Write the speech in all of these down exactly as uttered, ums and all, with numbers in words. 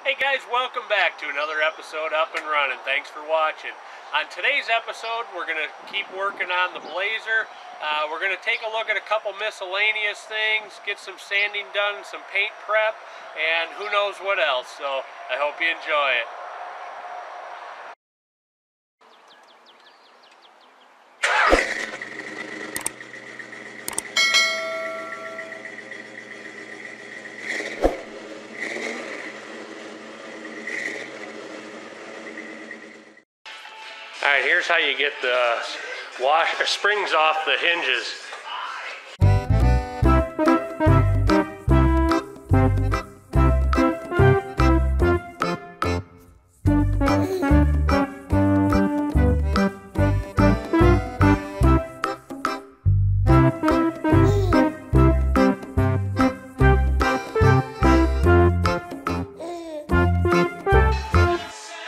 Hey guys, welcome back to another episode of Up-N-Runnin. Thanks for watching. On today's episode, we're going to keep working on the Blazer. Uh, we're going to take a look at a couple miscellaneous things, get some sanding done, some paint prep, and who knows what else. So I hope you enjoy it. Alright, here's how you get the wash, or springs off the hinges.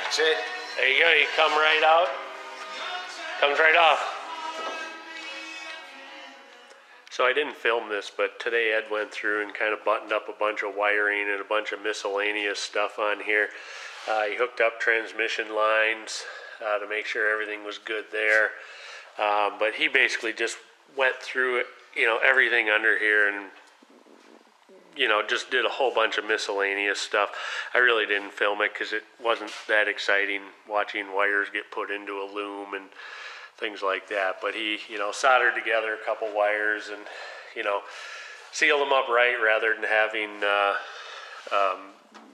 That's it. There you go, you come right out. Comes right off. So I didn't film this, but today Ed went through and kind of buttoned up a bunch of wiring and a bunch of miscellaneous stuff on here. Uh, he hooked up transmission lines uh, to make sure everything was good there. Um, but he basically just went through, you know, everything under here and, you know, just did a whole bunch of miscellaneous stuff. I really didn't film it because it wasn't that exciting watching wires get put into a loom and things like that. But he, you know, soldered together a couple wires and, you know, sealed them up right rather than having, uh, um,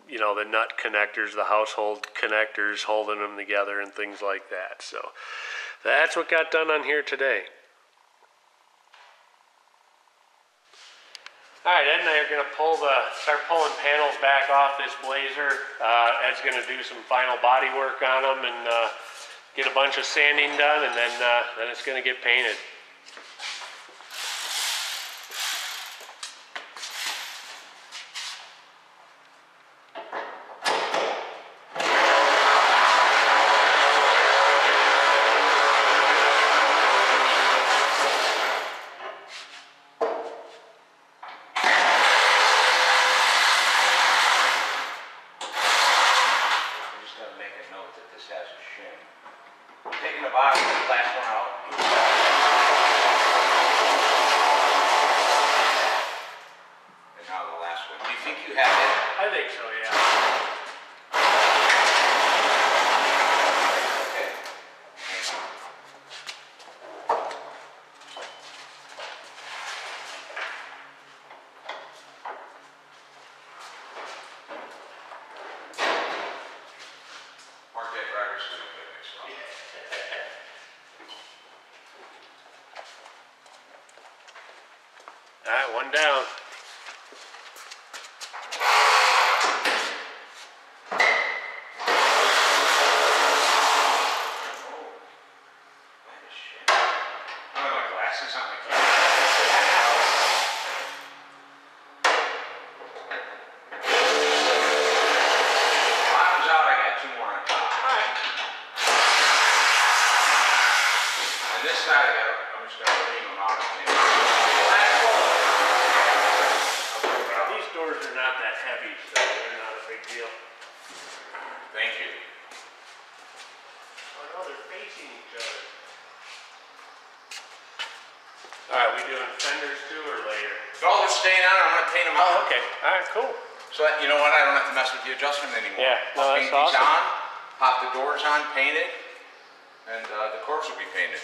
you know, the nut connectors, the household connectors holding them together and things like that. So that's what got done on here today. All right, Ed and I are going to pull the, start pulling panels back off this Blazer. Uh, Ed's going to do some final body work on them and uh, get a bunch of sanding done, and then, uh, then it's going to get painted. All right, one down. Alright, we doing fenders too or later? All they're staying on, I'm going to paint them out. Oh, okay. Alright, cool. So that, you know what, I don't have to mess with the adjustment anymore. Yeah, no, I'll that's paint awesome. These on, pop the doors on, paint it, and uh, the corpse will be painted.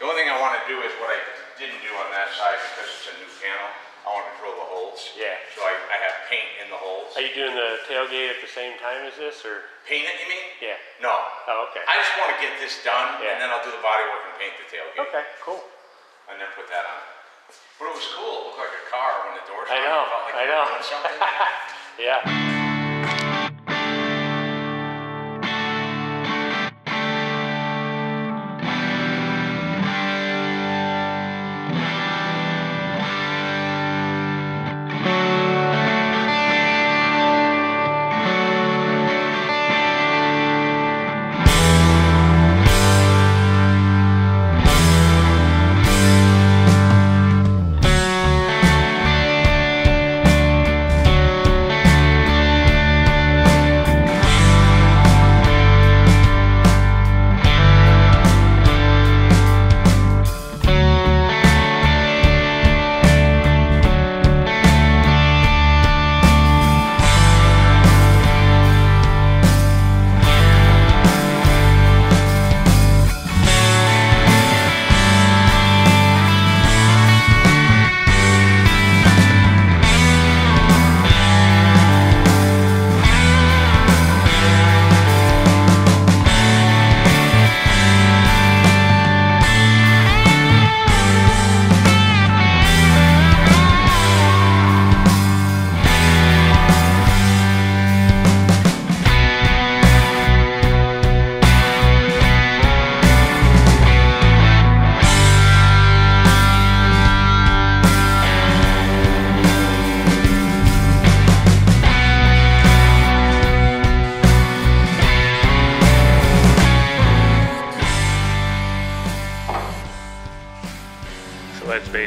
The only thing I want to do is what I didn't do on that side because it's a new panel. I want to drill the holes. Yeah. So I, I have paint in the holes. Are you doing the tailgate at the same time as this, or? Paint it, you mean? Yeah. No. Oh, okay. I just want to get this done, yeah. And then I'll do the body work and paint the tailgate. Okay, cool. And then put that on. But it was cool. It looked like a car when the doors were open. I know. Felt like I know. Doing something. Yeah.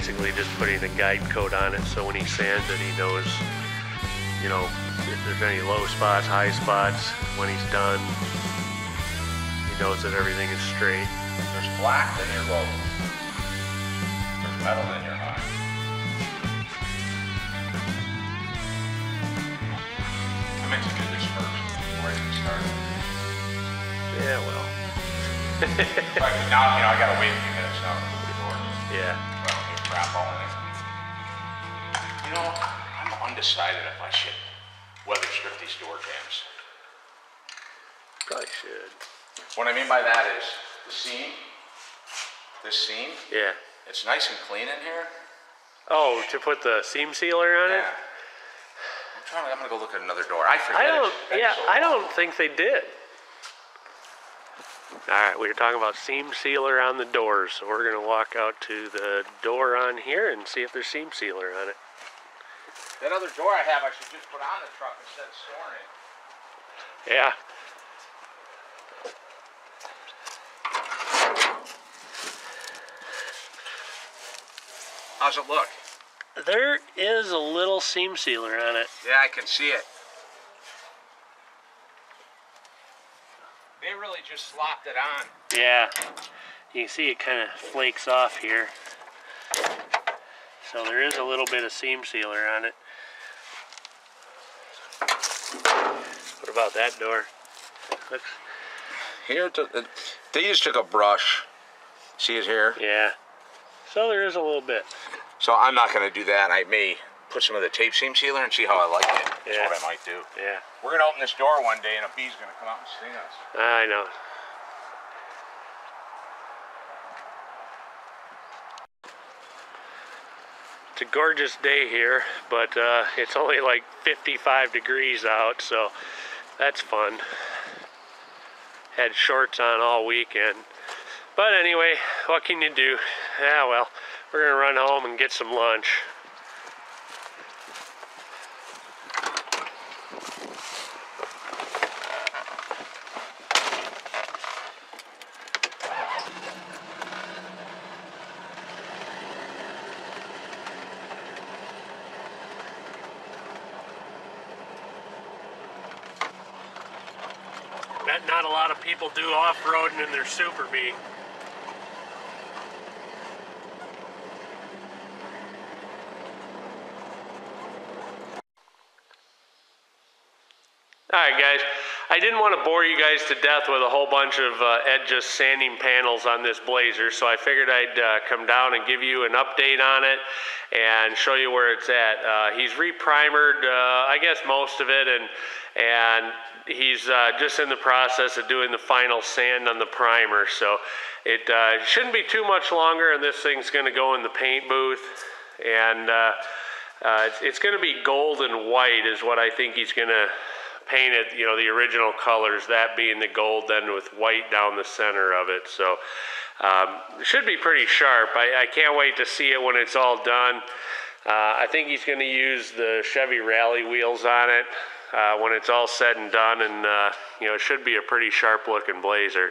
basically just putting the guide coat on it so when he sands it, he knows, you know, if there's any low spots, high spots, when he's done, he knows that everything is straight. There's black, then you're low. There's metal, then you're high. I meant to do this first before I even started. Yeah, well. Like now, you know, I gotta wait a few minutes now to move the doors. Yeah. So I don't get crap all in it. You know, I'm undecided if I should weather strip these door jams. Probably should. What I mean by that is the seam, this seam. Yeah. It's nice and clean in here. Oh, to put the seam sealer on yeah. it? I'm trying to, I'm gonna go look at another door. I forget. I don't, yeah, so I don't think they did. All right, we were talking about seam sealer on the doors. So we're gonna walk out to the door on here and see if there's seam sealer on it. That other door I have, I should just put on the truck instead of storing it. Yeah. How's it look? There is a little seam sealer on it. Yeah, I can see it. They really just slopped it on. Yeah. You can see it kind of flakes off here. So there is a little bit of seam sealer on it. What about that door? Looks... Here, they just took a brush. See it here? Yeah. So there is a little bit. So I'm not going to do that. I may put some of the tape seam sealer and see how I like it. That's yeah. what I might do. Yeah. We're going to open this door one day and a bee's going to come out and sting us. I know. It's a gorgeous day here, but uh, it's only like fifty-five degrees out, so that's fun. Had shorts on all weekend. But anyway, what can you do? Ah, well, we're gonna run home and get some lunch. Bet not a lot of people do off-roading in their Super Bee. Alright guys, I didn't want to bore you guys to death with a whole bunch of uh, Ed just sanding panels on this Blazer, so I figured I'd uh, come down and give you an update on it and show you where it's at. Uh, he's reprimered, uh, I guess, most of it, and and he's uh, just in the process of doing the final sand on the primer, so it uh, shouldn't be too much longer, and this thing's going to go in the paint booth, and uh, uh, it's, it's going to be gold and white is what I think he's going to painted, you know, the original colors, that being the gold, then with white down the center of it. So um, it should be pretty sharp. I, I can't wait to see it when it's all done. Uh, I think he's going to use the Chevy rally wheels on it uh, when it's all said and done, and uh, you know, it should be a pretty sharp looking Blazer.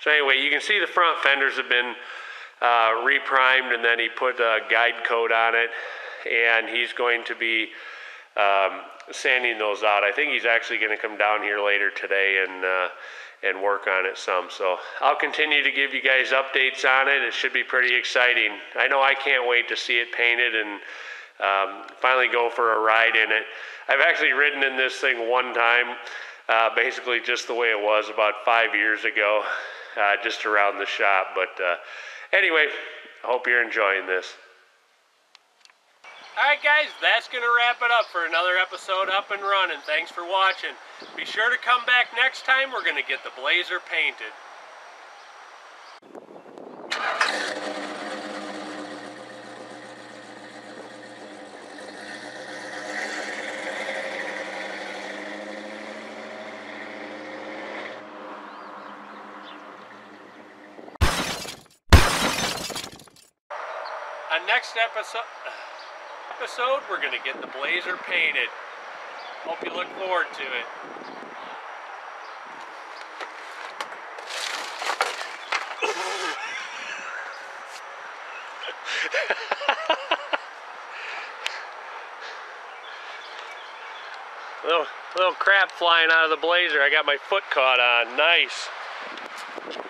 So anyway, you can see the front fenders have been uh, reprimed, and then he put a guide coat on it. And he's going to be um, sanding those out. I think he's actually going to come down here later today and uh, and work on it some. So I'll continue to give you guys updates on it. It should be pretty exciting. I know I can't wait to see it painted and um, finally go for a ride in it. I've actually ridden in this thing one time, uh, basically just the way it was about five years ago, uh, just around the shop. But uh, anyway, I hope you're enjoying this. Alright guys, that's going to wrap it up for another episode Up and Runnin'. Thanks for watching. Be sure to come back next time. We're going to get the Blazer painted. On next episode... episode, we're going to get the Blazer painted. Hope you look forward to it. little, little crap flying out of the Blazer. I got my foot caught on. Nice.